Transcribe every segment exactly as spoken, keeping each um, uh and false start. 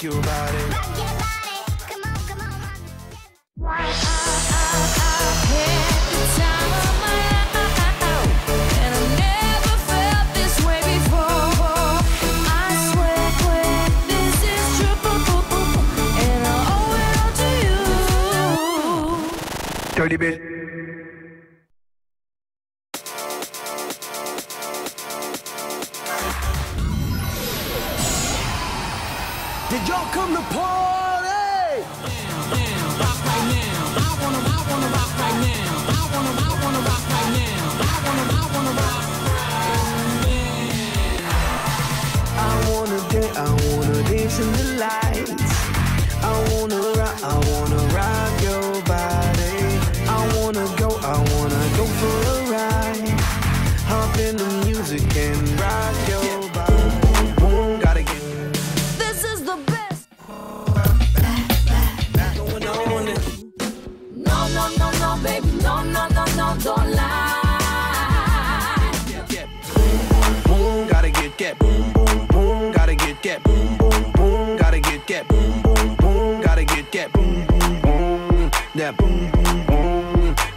ask you about it. Come get about it. Come on, come on, come on. Why? Dirty bitch. Did y'all come to party? Rock right now. I wanna, I wanna rock right now. I wanna, I wanna rock right now. I wanna, I wanna rock right now. I wanna dance, I wanna dance in the lights. I wanna rock, I wanna rock your body. I wanna go, I wanna go for a ride. Hop in the music and rock your body. Boom, gotta get. This is the best. Going on. No, no, no, no, baby, no, no, no, no, don't lie. Boom, boom, gotta get, get. Boom, boom, boom, gotta get, get. Boom, boom, boom, gotta get, get. Boom, boom, boom, gotta get, get. Boom, boom, boom, that boom, boom, boom.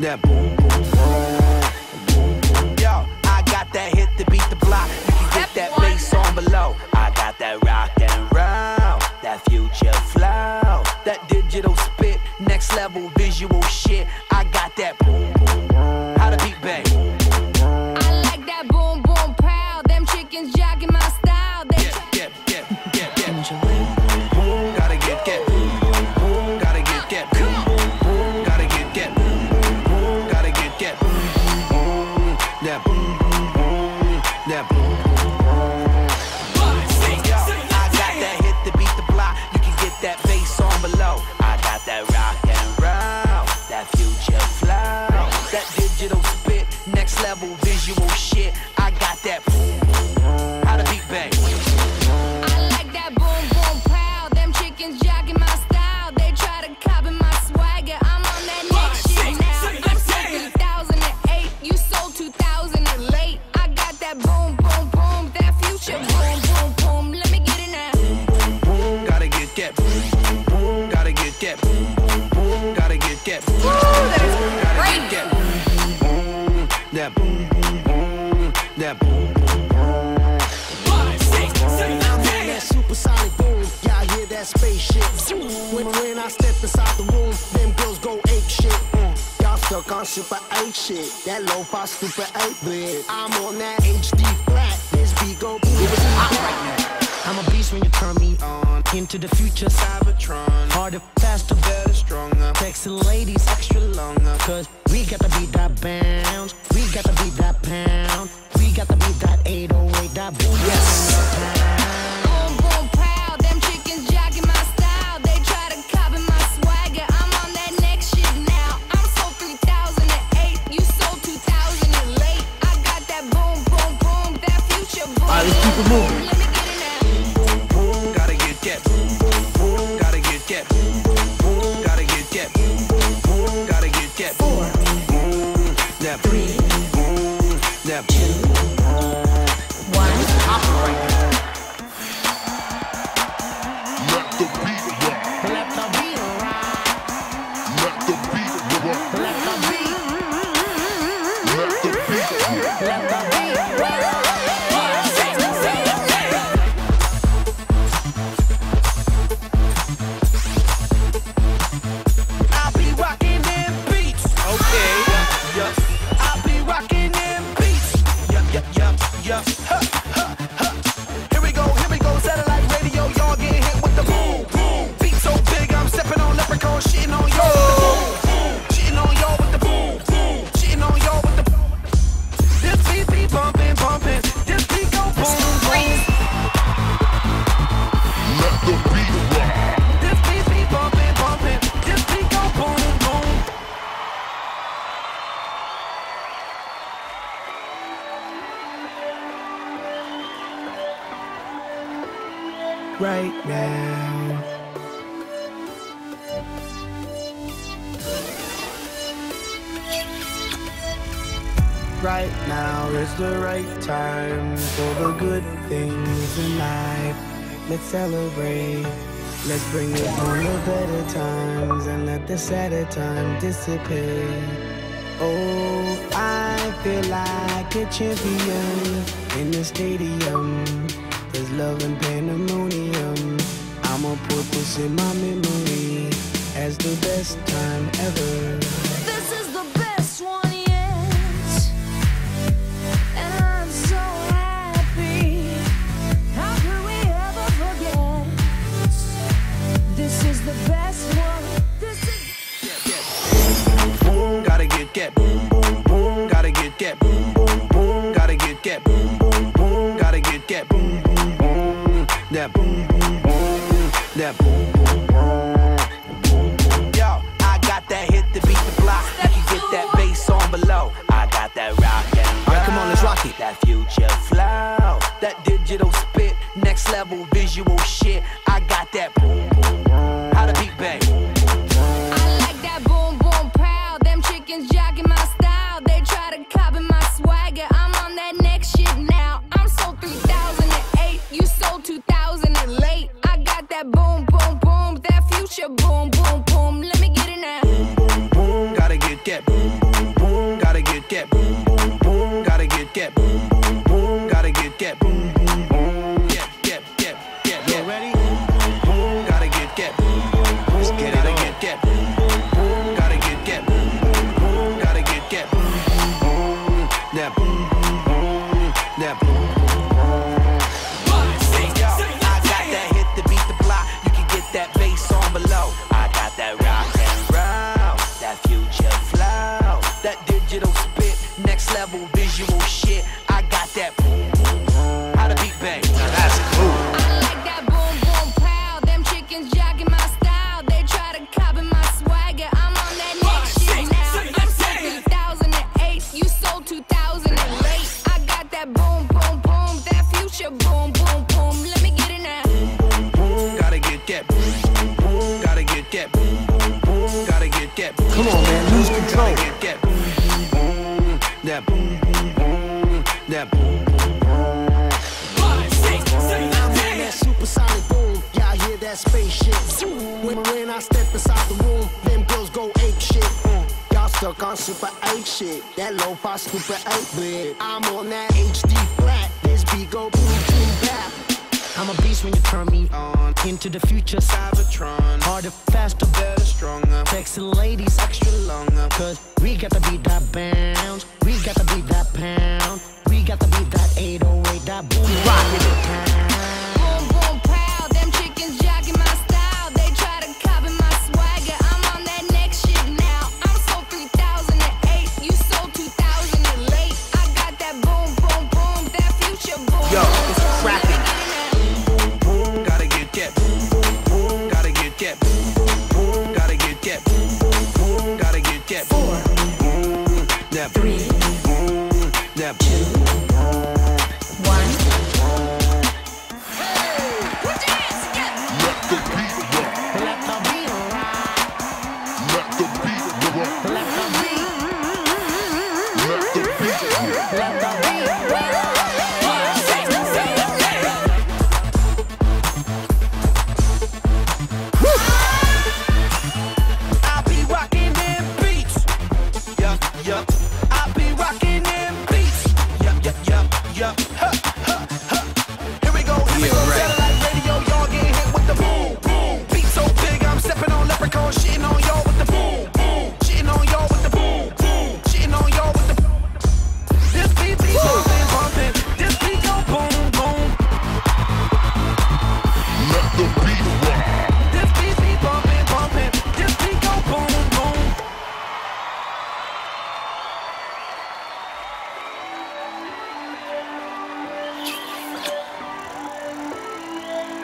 That boom, boom, boom, boom, boom. Yo, I got that hit to beat the block. You can get that bass on below. I got that rock and roll, that future flow, that digital spit, next level visual shit. I got that boom, boom, boom. How to beat bang. I like that boom, boom, pow. Them chickens jogging my style. They yeah, yeah, yeah, yeah, yeah. Boom, gotta get, get. Level visual shit, I got that boom, boom. How to beat bang. I like that boom, boom, pow. Them chickens jogging my style. They try to copy my swagger. I'm on that next shit now. I'm since two thousand eight. You sold two thousand late. I got that boom, boom, boom. That future boom, boom, boom. Let me get it now. Boom, boom, boom. Gotta get that boom, boom, boom. Gotta get that boom, boom, boom. Gotta get that boom, boom, boom. Gotta get that boom. That boom, boom, boom, that boom, boom, boom. Five, six, seven, eight. I'm on that supersonic boom. Y'all hear that spaceship when, when I step inside the room, them girls go ape shit. mm. Y'all stuck on super eight shit. That lo-fi super eight bit. I'm on that H D flat. This beat go boom. It was hot right now. I'm a beast when you turn me on. Into the future Cybertron. Harder, faster, better, stronger. Texting ladies extra longer. Cause we got to beat that bounce. We got to beat that pound. We got to beat that eight oh eight, that boom. Yes. Boom, boom, pow. Them chickens jogging my style. They try to copy my swagger. I'm on that next shit now. I'm sold two thousand eight. You sold two thousand late. I got that boom, boom, boom. That future boom. All right, let's keep it moving. Let me get it now. Boom, boom, boom. Gotta get that. Boom, boom, boom. Gotta get that. Boom, boom, boom. Gotta get that. Boom, boom, boom. Gotta get that. Four. That three, boom, that two, one, let the beat rock. Let the beat rock. Let the beat rock. Let the beat rock. Let the beat rock. Let the beat rock. Let the beat rock. I'll be rocking them beats. Okay. Yes. Yup, huh, huh, huh. Here we go, here we go, satellite radio, y'all getting hit with the boom, boom. Beat so big, I'm stepping on leprechaun, shitting on y'all with the boom, boom. Shitting on y'all with the boom, boom. Shitting on y'all with the boom. This beat be bumping, bumping. This beat go boom, boom. Let the beat rock. This beat be bumping, bumping. This beat go boom, boom. Right now. Right now is the right time for the good things in life. Let's celebrate. Let's bring it on the better times and let the sadder time dissipate. Oh, I feel like a champion in the stadium. There's love and pandemonium. I'ma put this in my memory as the best time ever. Get boom boom boom, gotta get get boom boom boom, gotta get get boom boom boom, gotta get get boom boom boom, that boom boom boom, that boom boom boom, boom boom. Yo, I got that hit to beat the block. I can get that bass on below. I got that rock and roll. All right, come on, let's rock it. That future flow, that digital spit, next level visual shit. I got that boom boom boom, how to beat bang. Boom, boom, boom, that future boom, boom, boom. Let me get it now. Boom, boom, boom, gotta get that. Boom, boom, boom, gotta get that. Boom, boom, boom, gotta get that. Boom, boom, boom, gotta get that. Boom, boom, boom, get, get, get, get. You ready? Boom, boom, boom, gotta get that. Boom, boom, boom, gotta get that. Boom, boom, boom, gotta get that. Boom, boom, boom, gotta get that. Boom, boom, boom, that boom, boom, boom, that boom, boom, boom. That bass on below, I got that rock and roll, that future flow, that digital spit, next level visual shit. I got that boom boom boom, how to beat bang. Now that's cool. I like that boom boom pow. Them chickens jogging my style, they try to copy my swagger. I'm on that next shit now. I'm sold two thousand eight, you sold two thousand late. I got that boom boom boom, that future boom boom boom. Let me get it now. Boom boom boom, gotta get that. Get boom boom boom, gotta get that. Come on, man, lose control. Get that boom boom boom, that boom boom boom, that boom boom boom. Five, six, seven, eight. I'm on that supersonic boom. Y'all hear that spaceship? When when I step inside the room, them girls go ape shit. Y'all stuck on super ape shit. That lo-fi super ape bit. I'm on that H D flat. This beat go boom boom bap. I'm a beast when you turn me on. Into the future, Cybertron. Harder, faster, better, stronger. Sexy ladies, extra longer. Cause we gotta beat that bounce. We gotta beat that pound. We gotta beat that eight oh eight, that boom. We rockin' the town. Boom, boom, pow. Them chickens jogging my style. They try to copy my swagger. I'm on that next shit now. I'm sold two thousand eight. You sold two thousand late. I got that boom, boom, boom. That future boom. Yo, it's crackin'.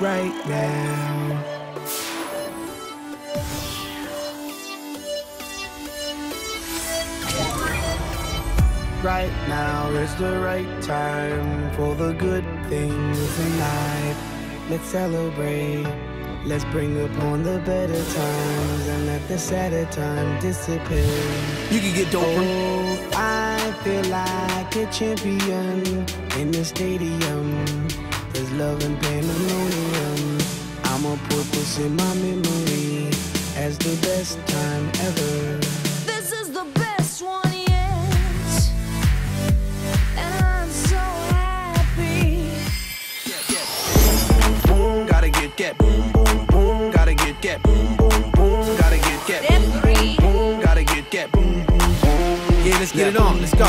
Right now, right now is the right time for the good things in life. Let's celebrate. Let's bring upon the better times and let the sadder time dissipate. You can get dope. Oh, I feel like a champion in the stadium. There's love and pandemonium. I'm I'ma put this in my memory as the best time ever. This is the best one yet, and I'm so happy. Get, get, boom, boom, boom, gotta get, get, boom, boom, boom, gotta get, get, boom, boom, boom, gotta get, get, boom, boom, boom, gotta get, get, boom, boom, boom. Yeah, let's get it on, let's go.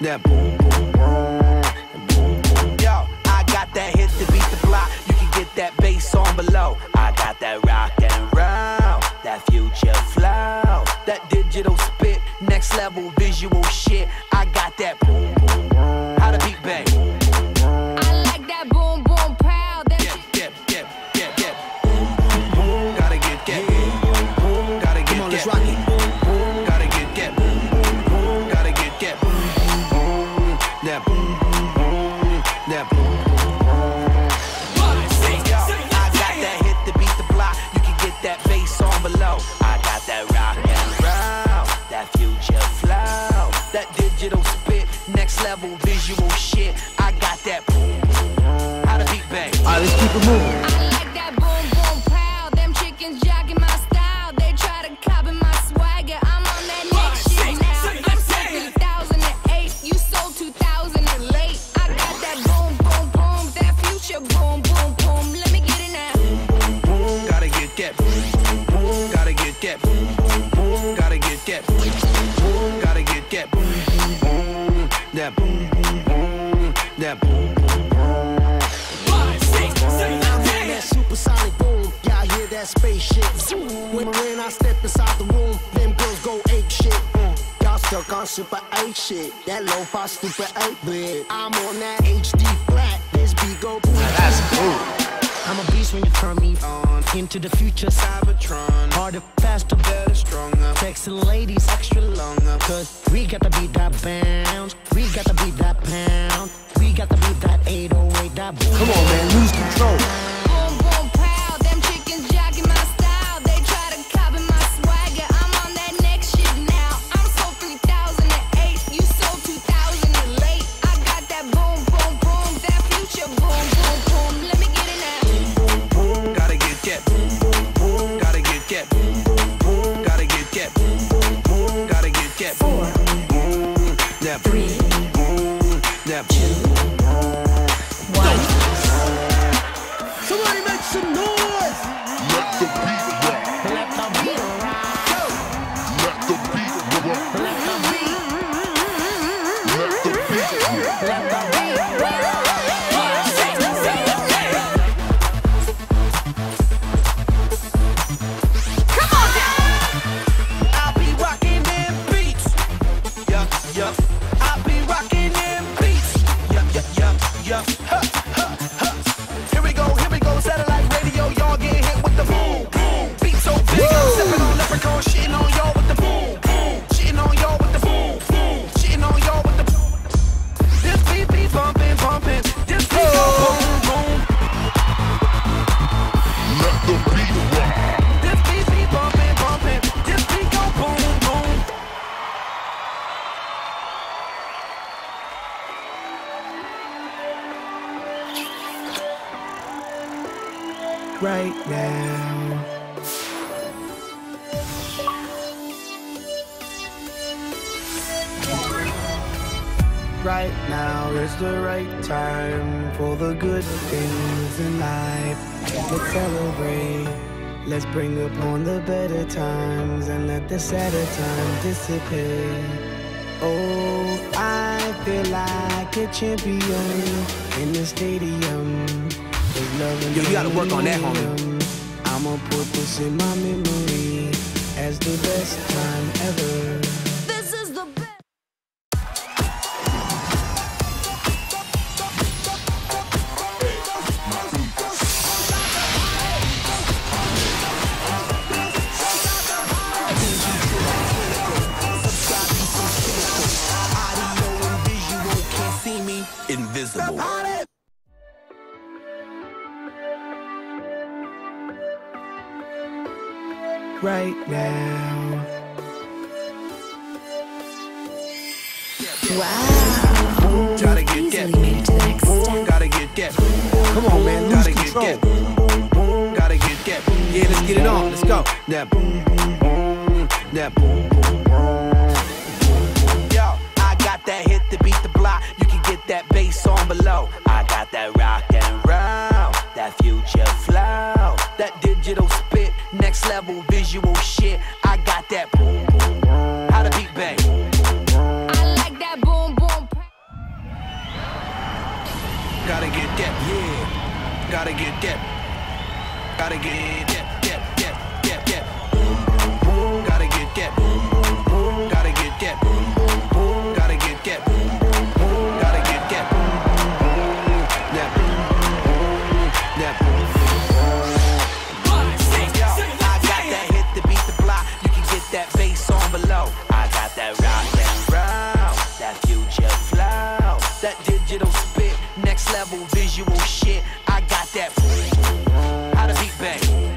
That boom, boom, boom, boom. Yo, I got that hit to beat the block. You can get that bass on below. I got that rock and roll, that future flow, that digital spit, next level visual shit. I got that boom, boom, boom. How to beat bang? I like that boom, boom, pow. That get, get, get, get, get. Boom, boom, boom. Gotta get, get. Boom, boom, gotta get. Come on, let's rock it. Boom, boom, gotta get, get. Boom, boom, boom, gotta get, get. That boom, boom, boom, that boom, boom, boom. Five, six, seven, I got that hit to beat the block. You can get that bass on below. I got that rock and roll, that future flow, that digital spit, next level visual shit. I got that boom, boom. How to beat bang? All right, let's keep it moving. I like that boom, boom, pow. Them chickens jocking my style. They try to copy my swagger. I'm on that next shit now. I'm so two thousand eight. You sold two thousand. That boom, boom, boom, that boom, boom, boom. Five, six, seven, I'm on that supersonic boom. Y'all hear that spaceship? When, when I step inside the room, them girls go ape shit. Y'all stuck on super eight shit. That lo-fi stupid eight-bit. I'm on that H D flat. This beat go boom. Now that's cool. I'm a beast when you turn me on. Into the future, Cybertron. Harder, faster, better, stronger. Sexy ladies, extra longer. Cause we got to beat that bounce. We got to beat that pound. We got to beat that eight oh eight, that boom. Come on, man, lose control. Boom, boom, pow. Them chickens jocking my style. They try to copy my swagger. I'm on that next shit now. I'm sold two thousand eight. You sold two thousand eight. I got that boom, boom, boom. That future boom, boom, boom. Let me get it now. Get boom, boom, boom, gotta get, get boom, boom, boom, gotta get, get boom, boom, boom, gotta get, get four, boom, boom, that three, boom, that two, one. Somebody make some noise. Let the beat rock. Let the beat rock. Let the beat rock. Let the beat rock. Let the beat rock. Right now. Right now is the right time for the good things in life. Let's celebrate. Let's bring upon the better times and let the sadder times disappear. Oh, I feel like a champion in the stadium. Yo, you gotta work on that, homie. I'ma put this in my memory as the best time ever. This is the best. Audio and visual can't see me. Invisible. Right now. Wow. Gotta get, get. Gotta get, get. Come on, man. Lose control. Gotta get, get. gotta get that boom. Yeah, let's get it on, let's go. That boom, boom, boom. That boom, boom, boom. Yo, I got that hit to beat the block. You can get that bass on below. I got that rock and roll, that future flow, that digital spit, next level visual shit. I got that boom, boom, boom. How to beat bang. I like that boom, boom. Gotta get that, yeah. Gotta get that, gotta get that, that, that, that, that, boom, boom, boom, gotta get that, boom, boom, boom, gotta get that, boom, boom, boom, gotta get that, boom, boom, boom, gotta get that, boom, boom, boom, that, boom, boom, that, boom, boom, boom. I got that hit to beat the block. You can get that bass on below. I got that rock and roll, that future flow, that digital spit, next level visual shit. That how to beat bang. I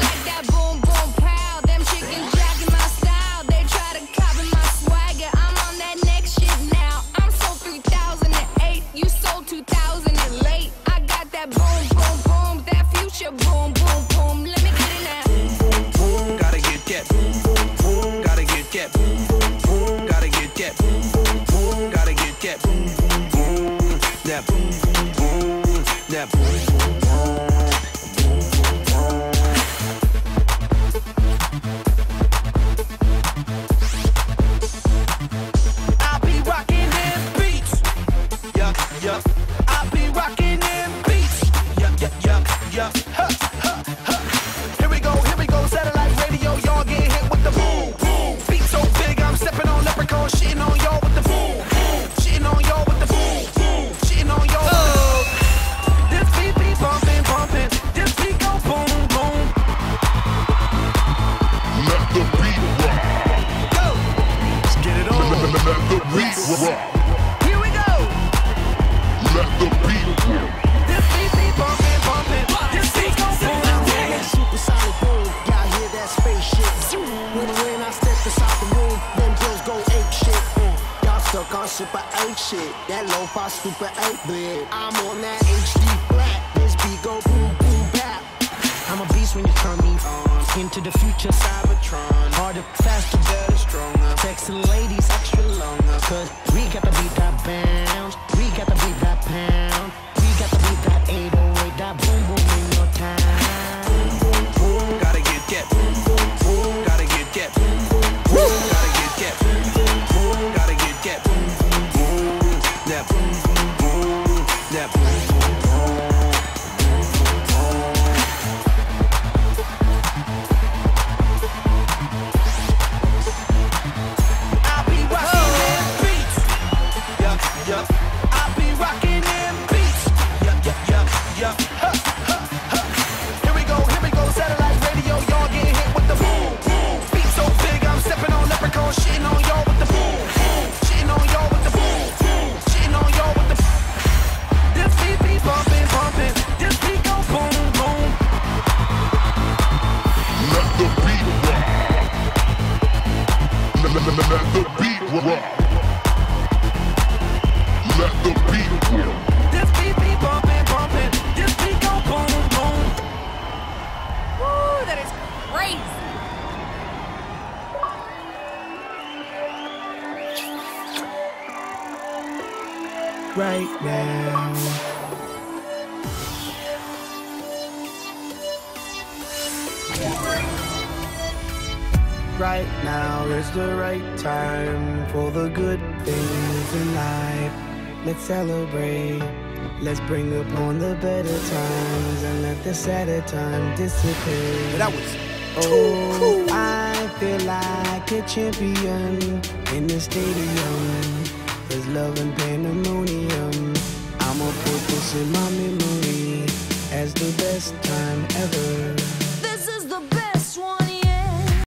like that boom boom pow. Them chicken jacking my style. They try to copy my swagger. I'm on that next shit now. I'm sold two thousand eight. You sold two thousand late. I got that boom boom boom. That future boom boom boom. Let me get it now. Boom boom boom. Gotta get that. Boom boom boom. Gotta get that. Boom boom boom. Gotta get that. Boom boom boom. Gotta get that. Boom boom boom. That boom boom boom. That boom, boom, boom, boom, boom. I'll be rocking them beats, yuck, yuck. I'll be rocking them beats, yuck, yuck, yuck, yuck. Huh, huh, huh. Here we go, here we go, satellite radio, y'all getting hit with the boom, boom. Beat so big, I'm stepping on leprechauns, shitting on y'all with the boom, boom. Shitting on y'all with the boom, boom. Shitting on y'all. Let the beat rock. Here we go. Let the beat rock. This beat be bumpin', bumpin'. This beat go boom, boom. That supersonic boom, y'all hear that spaceship. When when I step inside the room, them girls go ape shit. Y'all stuck on super ape shit. That lo-fi super ape bit. I'm on that H D flat. This beat go boom, boom, bap. I'm a beast when you turn me on. Into the future, Cybertron. Harder, faster, better, stronger. Sexy ladies, extra longer. Cause we got to beat that bounce. We got to beat that pound. We got to beat that eight oh eight. That boom boom in your time. Boom boom boom. Gotta get that. Boom boom boom. Gotta get that. Boom boom boom. Gotta get that. Boom boom boom. Gotta get that. Boom boom boom. That boom boom boom. That boom boom boom. Let the beat rock. Let the beat rock. This beat be bumpin', bumpin'. This beat go boom, boom. Woo, that is crazy. Right now. Yeah. Right now is the right time for the good things in life. Let's celebrate. Let's bring upon the better times and let the sadder time dissipate. That was too oh, cool. I feel like a champion in the stadium. There's love and pandemonium. I'ma put this in my memory as the best time ever.